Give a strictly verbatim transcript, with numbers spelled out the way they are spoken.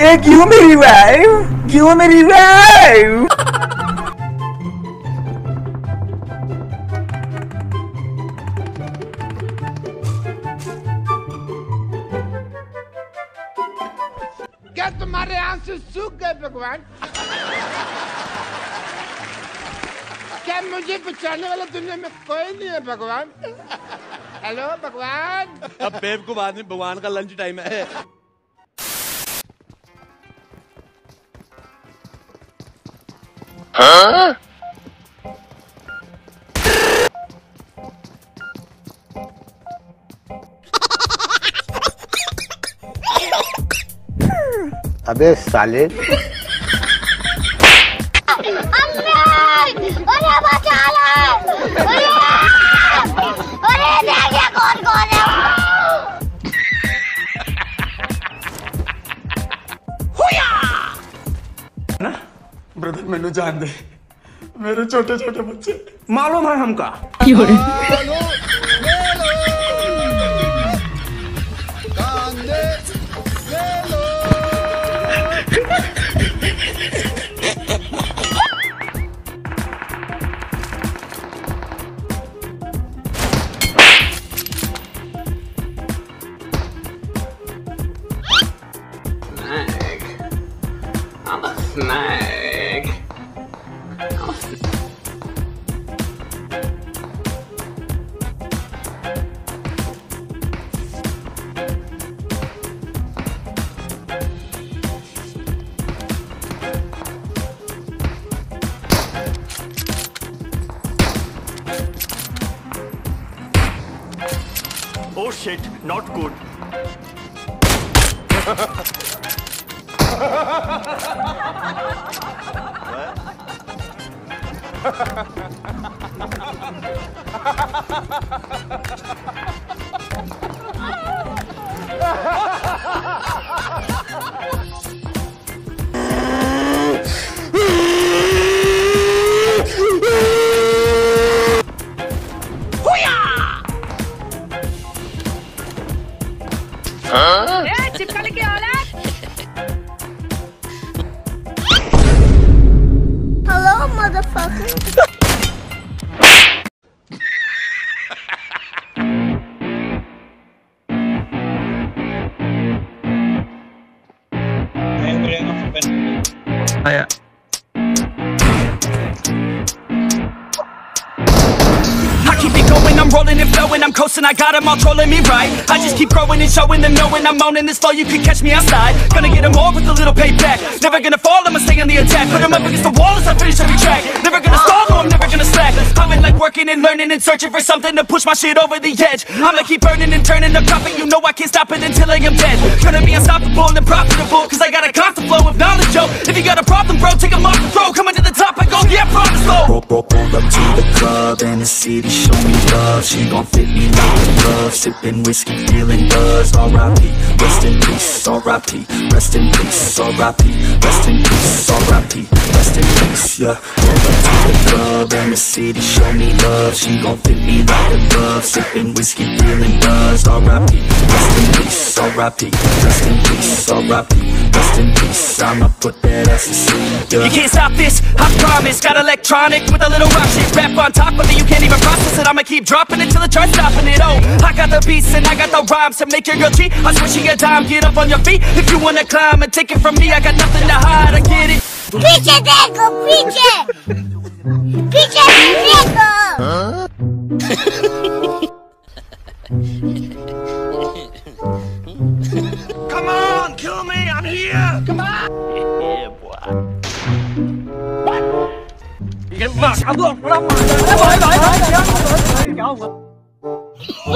Eh, give me revive! Give me revive! क्या तुम्हारे आंसू सूख गए भगवान? क्या मुझे बचाने वाला दुनिया में कोई नहीं है भगवान? हेलो भगवान! अब बेब को बाद में भगवान का लंच टाइम है। Huh? अबे साले मेनू जान दे मेरे छोटे छोटे बच्चे मालूम है हमका Oh shit, not good. I keep it going, I'm rolling and flowing, I'm coasting, I got them all trolling me right. I just keep growing and showing them knowing I'm owning this flow, you can catch me outside. Gonna get them all with a little payback, never gonna fall, I'ma stay on the attack. Put them up against the wall as I finish every track, never gonna stall, no I'm never gonna slack. I've been like working and learning and searching for something to push my shit over the edge. I'ma keep burning and turning the profit, you know I can't stop it until I am dead. Gonna be unstoppable and profitable, cause I got a constant flow of knowledge, yo. If you got a problem, bro, take them off the throw. Coming to the top, I go, yeah, promise, though. Roll up to the club and the city show me love. She gon' fit me down in love, sipping whiskey, feeling buzzed. R I P, rest in peace, R I P, rest in peace, R I P, rest in peace, R I P, rest in peace, yeah. Roll up to the club and the city show me love. She gon' fit me like a glove, sipping whiskey, feeling buzzed. R I P, rest in peace, R I P, rest in peace, R I P, rest in peace. I'ma put that ass in sleep, yeah. You can't stop this, I promise. Got electronic with a little rock shit rap on top of it, you can't even process it. I'ma keep dropping it till it starts stopping it. Oh, I got the beats and I got the rhymes to make your girl cheat. I swear she a dime, get up on your feet if you wanna climb and take it from me. I got nothing to hide, I get it. Preach it, Deco, preach it, preach it, Deco. Come on, kill me, I'm here. Come on. Yeah, boy. What? You get fucked. I'm locked. Bye bye bye bye. I'll...